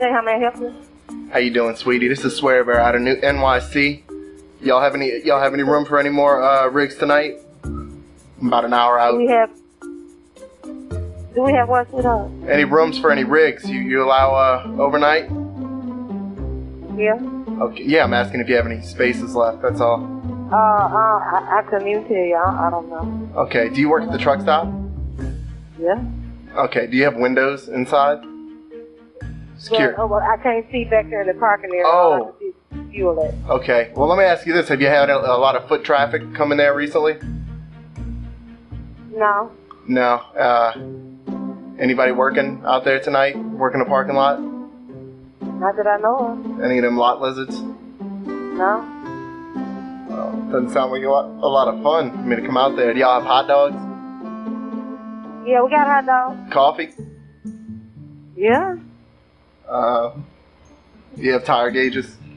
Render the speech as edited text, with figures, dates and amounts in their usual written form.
How may I help you? How you doing, sweetie? This is Swear Bear out of New NYC. Y'all have any room for any more rigs tonight? I'm about an hour out. Do we have what, sweetheart? Any rooms for any rigs? You allow overnight? Yeah. Okay. Yeah, I'm asking if you have any spaces left. That's all. I couldn't even tell you. I don't know. Okay. Do you work at the truck stop? Yeah. Okay. Do you have windows inside? Secure. Well, I can't see back there in the parking area. Oh. Fuel it. Okay. Well, let me ask you this. Have you had a lot of foot traffic come in there recently? No. No. Anybody working out there tonight? Working a parking lot? Not that I know of. Any of them lot lizards? No. Well, doesn't sound like a lot of fun for me to come out there. Do y'all have hot dogs? Yeah, we got hot dogs. Coffee? Yeah. You have tire gauges?